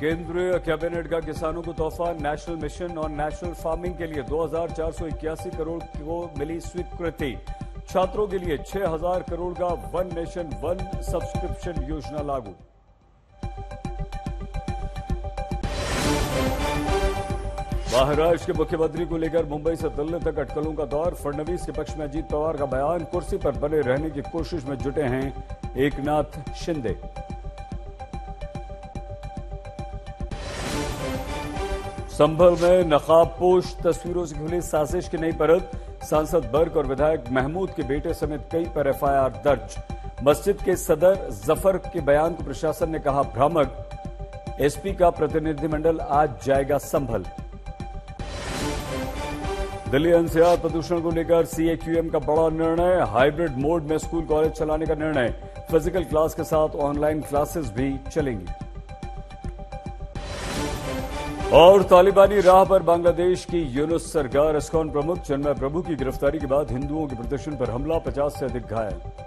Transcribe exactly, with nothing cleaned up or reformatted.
केंद्रीय कैबिनेट का किसानों को तोहफा, national mission on natural farming के लिए दो हजार चार सौ इक्यासी करोड़ को मिली स्वीकृति। छात्रों के लिए छह हजार करोड़ का वन नेशन वन सब्सक्रिप्शन योजना लागू। महाराष्ट्र के मुख्यमंत्री को लेकर मुंबई से दिल्ली तक अटकलों का दौर। फडणवीस के पक्ष में अजीत पवार का बयान, कुर्सी पर बने रहने की कोशिश में जुटे हैं एकनाथ शिंदे। संभल में नकाबपोश तस्वीरों से खुली साजिश की नई परत। सांसद बर्ग और विधायक महमूद के बेटे समेत कई पर एफ आई आर दर्ज। मस्जिद के सदर जफर के बयान को प्रशासन ने कहा भ्रामक। एस पी का प्रतिनिधिमंडल आज जाएगा Sambhal. Delhi N C R प्रदूषण को लेकर सी ए क्यू एम का बड़ा निर्णय। हाइब्रिड मोड में स्कूल कॉलेज चलाने का निर्णय। फिजिकल क्लास के साथ ऑनलाइन क्लासेस भी चलेंगी। और तालिबानी राह पर बांग्लादेश की यूनुस सरकार। इस्कॉन प्रमुख चन्मा प्रभु की गिरफ्तारी के बाद हिंदुओं के प्रदर्शन पर हमला, पचास से अधिक घायल।